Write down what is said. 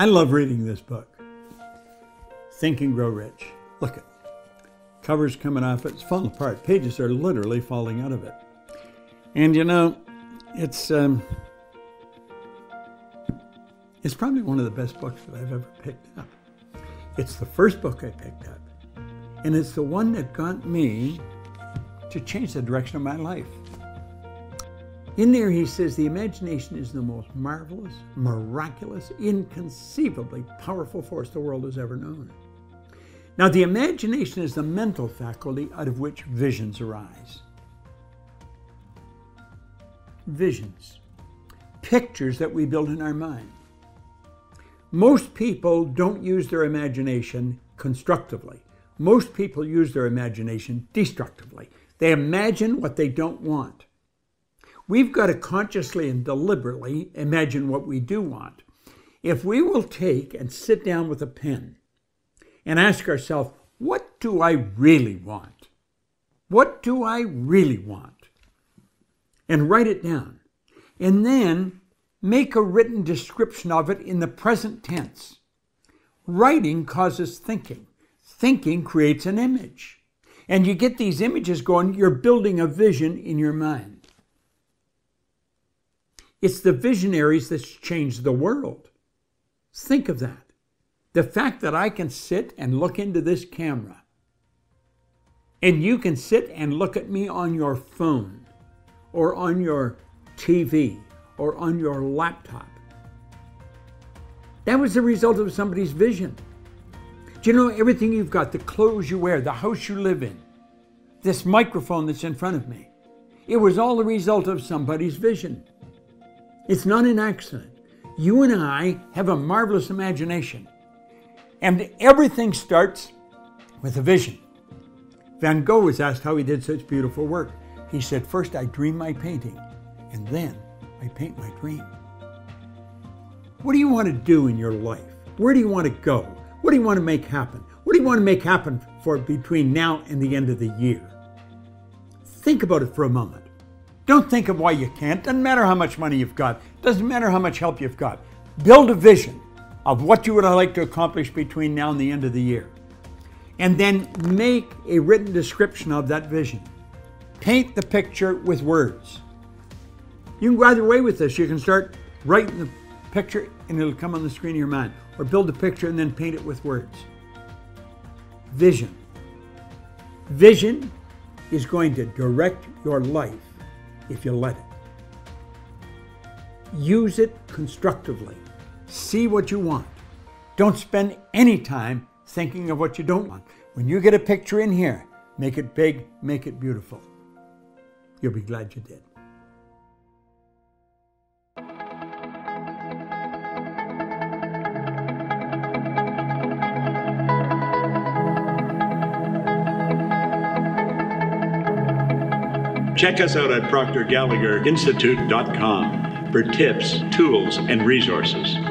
I love reading this book, Think and Grow Rich. Look at it. Cover's coming off, it's falling apart. Pages are literally falling out of it. And you know, it's probably one of the best books that I've ever picked up. It's the first book I picked up, and it's the one that got me to change the direction of my life. In there he says, the imagination is the most marvelous, miraculous, inconceivably powerful force the world has ever known. Now the imagination is the mental faculty out of which visions arise. Visions, pictures that we build in our mind. Most people don't use their imagination constructively. Most people use their imagination destructively. They imagine what they don't want. We've got to consciously and deliberately imagine what we do want. If we will take and sit down with a pen and ask ourselves, what do I really want? What do I really want? And write it down, and then make a written description of it in the present tense. Writing causes thinking. Thinking creates an image. And you get these images going, you're building a vision in your mind. It's the visionaries that change the world. Think of that. The fact that I can sit and look into this camera, and you can sit and look at me on your phone, or on your TV, or on your laptop. That was the result of somebody's vision. Do you know everything you've got, the clothes you wear, the house you live in, this microphone that's in front of me? It was all the result of somebody's vision. It's not an accident. You and I have a marvelous imagination, and everything starts with a vision. Van Gogh was asked how he did such beautiful work. He said, first I dream my painting, and then I paint my dream. What do you want to do in your life? Where do you want to go? What do you want to make happen? What do you want to make happen for between now and the end of the year? Think about it for a moment. Don't think of why you can't. Doesn't matter how much money you've got. Doesn't matter how much help you've got. Build a vision of what you would like to accomplish between now and the end of the year. And then make a written description of that vision. Paint the picture with words. You can go either way with this. You can start writing the picture and it'll come on the screen of your mind, or build a picture and then paint it with words. Vision. Vision is going to direct your life if you let it. Use it constructively. See what you want. Don't spend any time thinking of what you don't want. When you get a picture in here, make it big, make it beautiful. You'll be glad you did. Check us out at ProctorGallagherInstitute.com for tips, tools, and resources.